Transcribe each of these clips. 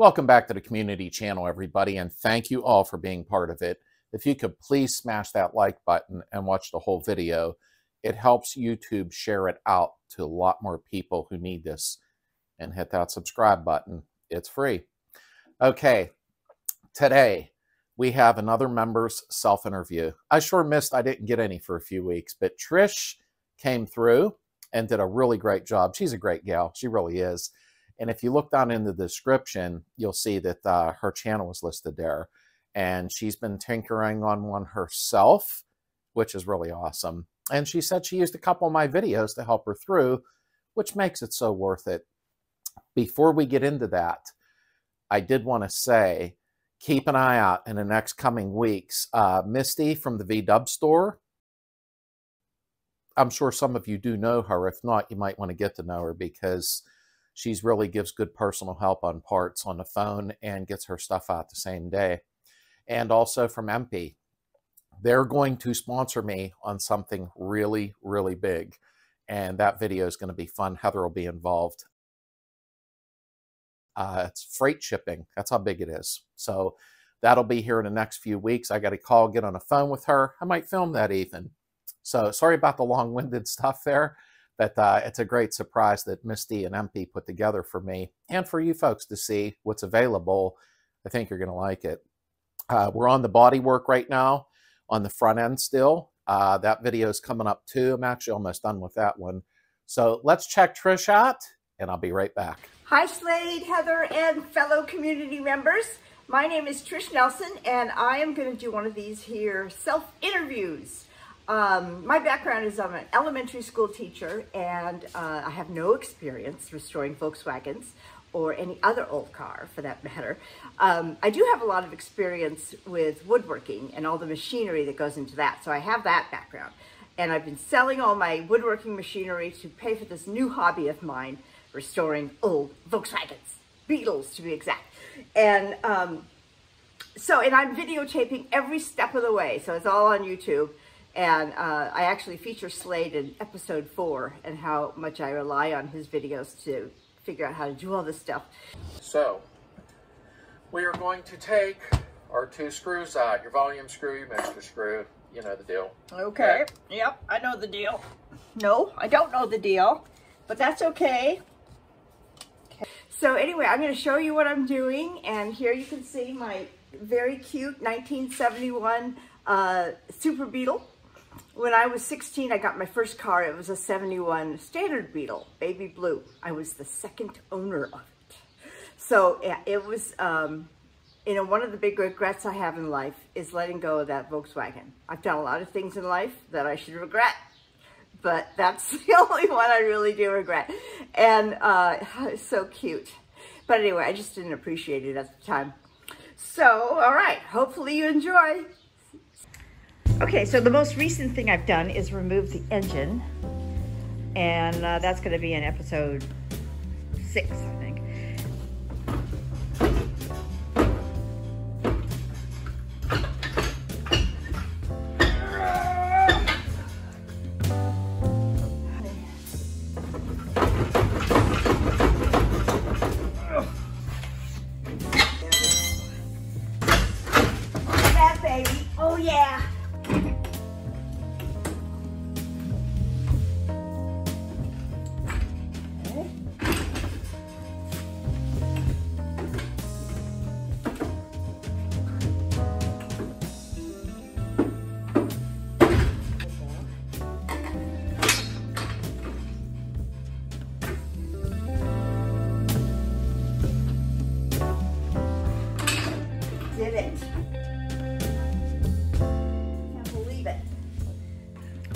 Welcome back to the community channel, everybody, and thank you all for being part of it. If you could please smash that like button and watch the whole video, it helps YouTube share it out to a lot more people who need this. And hit that subscribe button. It's free. Okay, today we have another member's self-interview. I sure missed I didn't get any for a few weeks, but Trish came through and did a really great job. She's a great gal. She really is. And if you look down in the description, you'll see that her channel was listed there. And she's been tinkering on one herself, which is really awesome. And she said she used a couple of my videos to help her through, which makes it so worth it. Before we get into that, I did want to say, keep an eye out in the next coming weeks. Misty from the V-Dub store, I'm sure some of you do know her. If not, you might want to get to know her because she really gives good personal help on parts on the phone and gets her stuff out the same day. And also from MP. They're going to sponsor me on something really, really big. And that video is going to be fun. Heather will be involved. It's freight shipping. That's how big it is. So that'll be here in the next few weeks. I got a call, get on the phone with her. I might film that even. So sorry about the long-winded stuff there. But it's a great surprise that Misty and MP put together for me and for you folks to see what's available. I think you're going to like it. We're on the body work right now on the front end still. That video is coming up too. I'm actually almost done with that one. So let's check Trish out and I'll be right back. Hi Slade, Heather, and fellow community members. My name is Trish Nelson and I am going to do one of these here self-interviews. My background is I'm an elementary school teacher and I have no experience restoring Volkswagens or any other old car for that matter. I do have a lot of experience with woodworking and all the machinery that goes into that. So I have that background and I've been selling all my woodworking machinery to pay for this new hobby of mine, restoring old Volkswagens, Beetles to be exact. And and I'm videotaping every step of the way. So it's all on YouTube. And I actually feature Slade in episode 4 and how much I rely on his videos to figure out how to do all this stuff. So we are going to take our 2 screws out, your volume screw, your mixture screw, you know the deal. Okay, yep, I know the deal. No, I don't know the deal, but that's okay. So anyway, I'm gonna show you what I'm doing and here you can see my very cute 1971 Super Beetle. When I was 16, I got my first car. It was a 71 standard Beetle, baby blue. I was the second owner of it. So yeah, it was, you know, one of the big regrets I have in life is letting go of that Volkswagen. I've done a lot of things in life that I should regret, but that's the only one I really do regret. And it's so cute. But anyway, I just didn't appreciate it at the time. So, all right, hopefully you enjoy. Okay, so the most recent thing I've done is remove the engine, and that's going to be in episode 6, I think.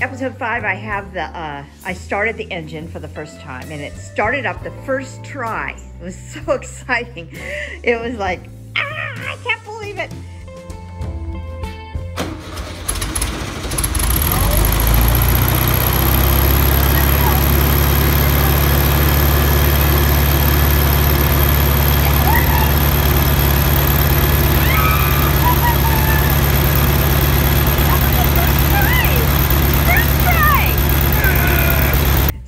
Episode 5, I have the, I started the engine for the first time and it started up the first try. It was so exciting. It was like, ah, I can't believe it.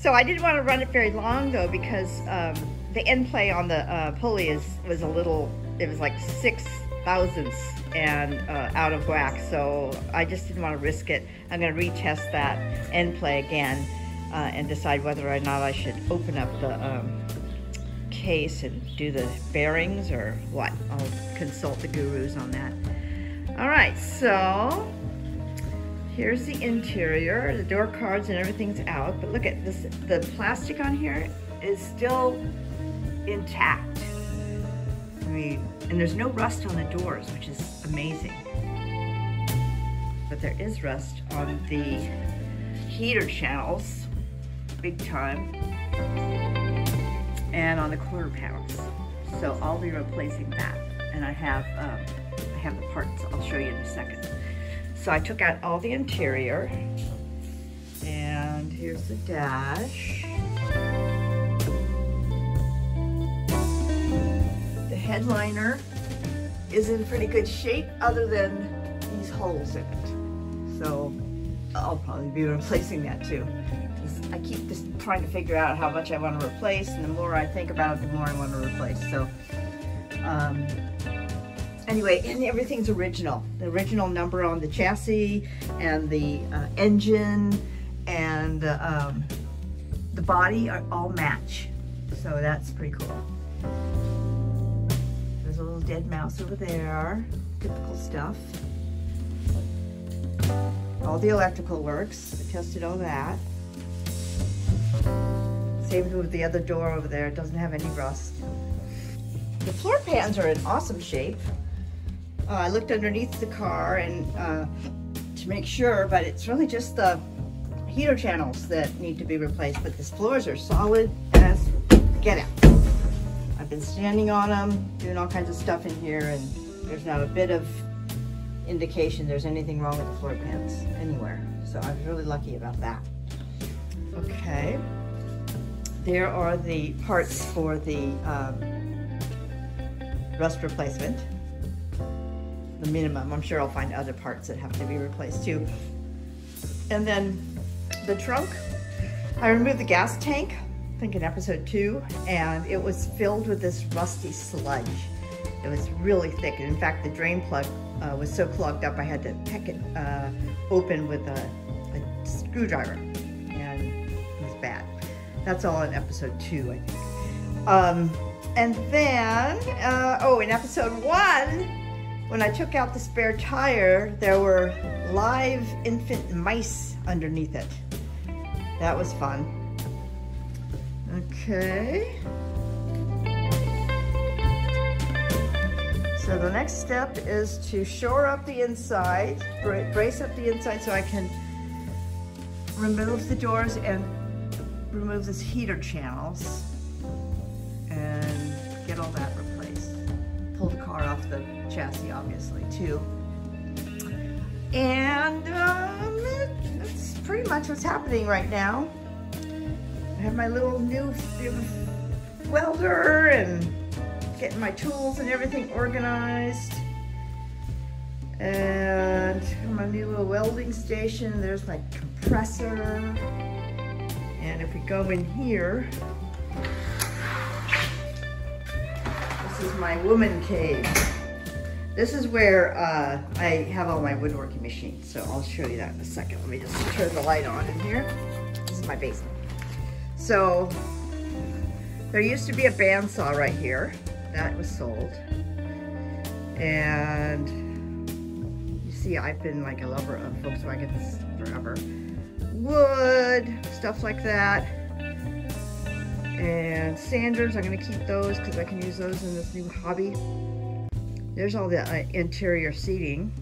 I didn't want to run it very long though because the end play on the pulley was a little, it was like 6 thousandths and out of whack, so I just didn't want to risk it. I'm going to retest that end play again and decide whether or not I should open up the case and do the bearings or what. I'll consult the gurus on that. All right, so here's the interior. The door cards and everything's out, but look at this, the plastic on here is still intact. I mean, and there's no rust on the doors, which is amazing. But there is rust on the heater channels, big time, and on the quarter panels. So I'll be replacing that. And I have the parts. I'll show you in a second. So I took out all the interior, and here's the dash. Headliner is in pretty good shape other than these holes in it. So I'll probably be replacing that too. I keep just trying to figure out how much I want to replace, and the more I think about it, the more I want to replace. So anyway, and everything's original. The original number on the chassis and the engine and the body are all match. So that's pretty cool. A little dead mouse over there, typical stuff. All the electrical works, I tested all that. Same with the other door over there, it doesn't have any rust. The floor pans are in awesome shape. I looked underneath the car and to make sure, but it's really just the heater channels that need to be replaced, but the floors are solid as get out. I've been standing on them, doing all kinds of stuff in here, and there's not a bit of indication there's anything wrong with the floor pans anywhere. So I was really lucky about that. Okay, there are the parts for the rust replacement, the minimum. I'm sure I'll find other parts that have to be replaced too. And then the trunk, I removed the gas tank. I think in episode 2, and it was filled with this rusty sludge. It was really thick, and in fact the drain plug was so clogged up I had to peck it open with a screwdriver, and it was bad. That's all in episode 2, I think. And then, oh, in episode 1, when I took out the spare tire, there were live infant mice underneath it. That was fun. Okay, so the next step is to shore up the inside, brace up the inside so I can remove the doors and remove this heater channels and get all that replaced. Pull the car off the chassis, obviously, too. And that's pretty much what's happening right now. I have my little new welder and getting my tools and everything organized. And my new little welding station, there's my compressor. And if we go in here, this is my woman cave. This is where I have all my woodworking machines, so I'll show you that in a second. Let me just turn the light on in here. This is my basement. So there used to be a bandsaw right here that was sold, and you see I've been like a lover of Volkswagens forever. Wood, stuff like that, and sanders, I'm going to keep those because I can use those in this new hobby. There's all the interior seating.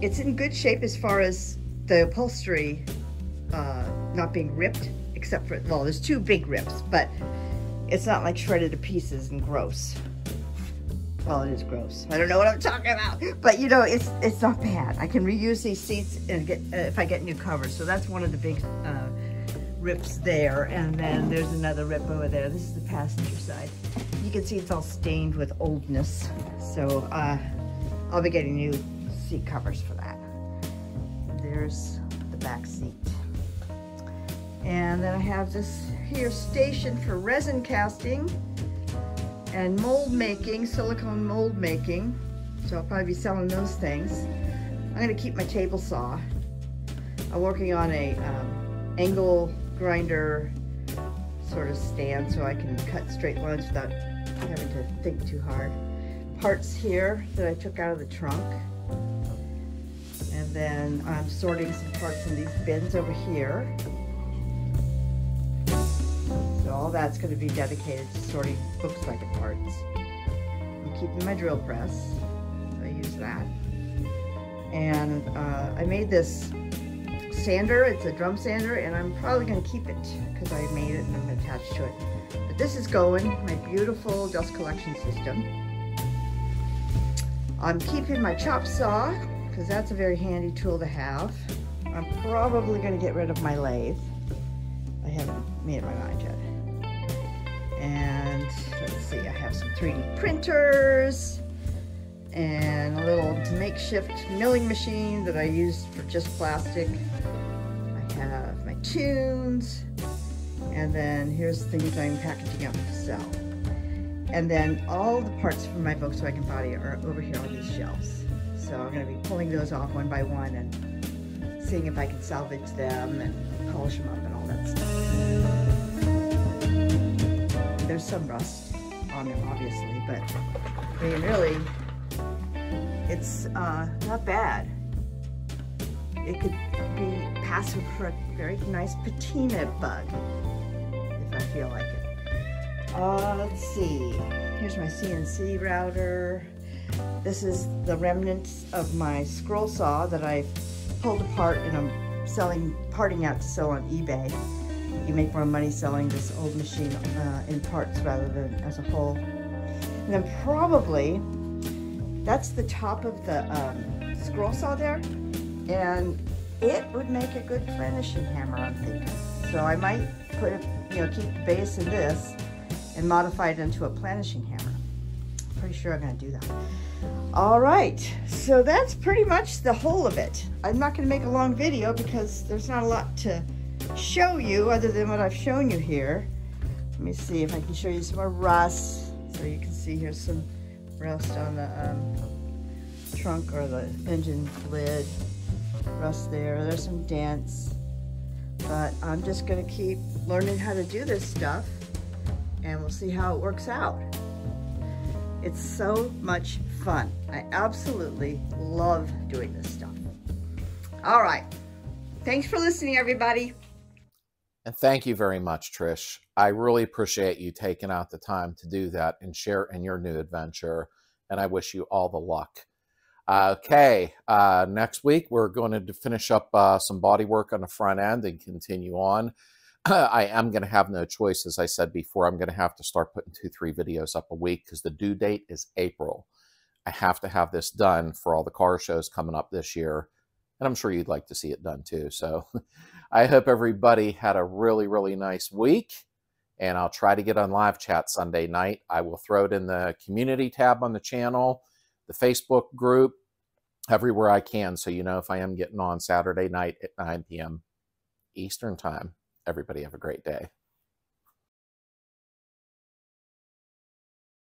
It's in good shape as far as the upholstery not being ripped. Except for, well, there's 2 big rips, but it's not like shredded to pieces and gross. Well, it is gross. I don't know what I'm talking about, but you know, it's not bad. I can reuse these seats and get if I get new covers. So that's one of the big rips there, and then there's another rip over there. This is the passenger side. You can see it's all stained with oldness. So I'll be getting new seat covers for that. There's the back seat. And then I have this here stationed for resin casting and mold making, silicone mold making. So I'll probably be selling those things. I'm going to keep my table saw. I'm working on a angle grinder sort of stand so I can cut straight lines without having to think too hard. Parts here that I took out of the trunk. And then I'm sorting some parts in these bins over here. So all that's going to be dedicated to sorting Volkswagen parts. I'm keeping my drill press, so I use that. And I made this sander. It's a drum sander, and I'm probably going to keep it because I made it and I'm attached to it. But this is going, my beautiful dust collection system. I'm keeping my chop saw, because that's a very handy tool to have. I'm probably going to get rid of my lathe. I haven't made my mind yet. And let's see, I have some 3D printers and a little makeshift milling machine that I used for just plastic. I have my tunes, and then here's things I'm packaging up to sell. And then all the parts from my Volkswagen body are over here on these shelves. So I'm going to be pulling those off one by one and seeing if I can salvage them and polish them up and all that stuff. There's some rust on them, obviously, but I mean, really, it's not bad. It could be passive for a very nice patina bug, if I feel like it. Let's see. Here's my CNC router. This is the remnants of my scroll saw that I pulled apart and I'm parting out to sell on eBay. You make more money selling this old machine in parts rather than as a whole. And then probably, that's the top of the scroll saw there, and it would make a good finishing hammer, I'm thinking. So I might put it, keep the base of this and modify it into a planishing hammer. Pretty sure I'm going to do that. All right, so that's pretty much the whole of it. I'm not going to make a long video because there's not a lot to show you other than what I've shown you here. Let me see if I can show you some more rust. So you can see here's some rust on the trunk or the engine lid. Rust there. There's some dents. But I'm just going to keep learning how to do this stuff, and we'll see how it works out. It's so much fun. I absolutely love doing this stuff. All right. Thanks for listening, everybody. And thank you very much, Trish. I really appreciate you taking out the time to do that and share in your new adventure. And I wish you all the luck. Okay. Next week, we're going to finish up some body work on the front end and continue on. I am going to have no choice, as I said before. I'm going to have to start putting 2-3 videos up a week because the due date is April. I have to have this done for all the car shows coming up this year. And I'm sure you'd like to see it done too. So I hope everybody had a really, really nice week. And I'll try to get on live chat Sunday night. I will throw it in the community tab on the channel, the Facebook group, everywhere I can. So you know if I am getting on Saturday night at 9 p.m. Eastern time. Everybody have a great day.